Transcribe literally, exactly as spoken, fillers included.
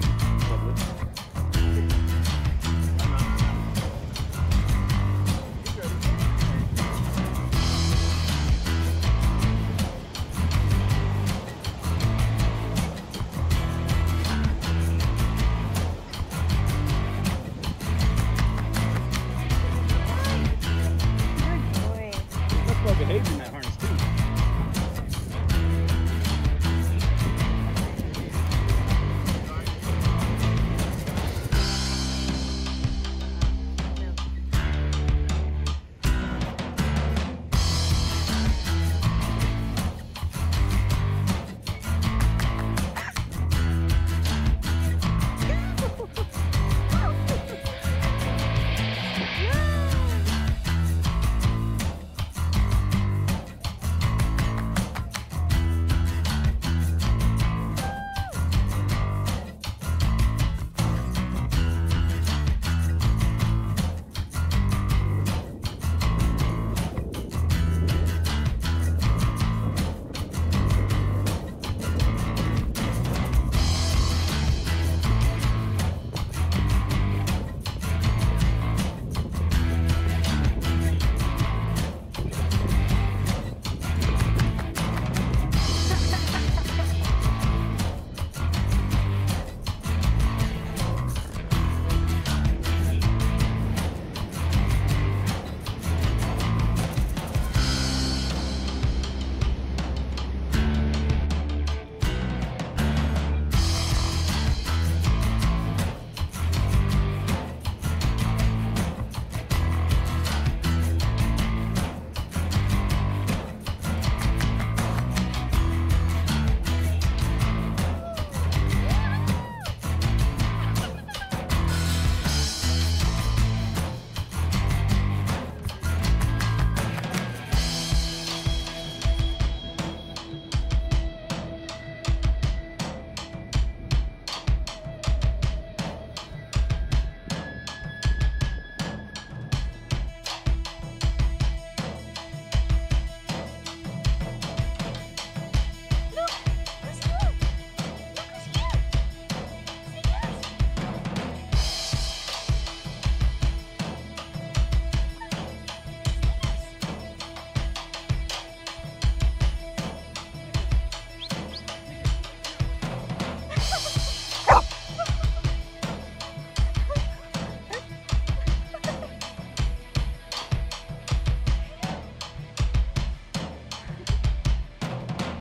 system.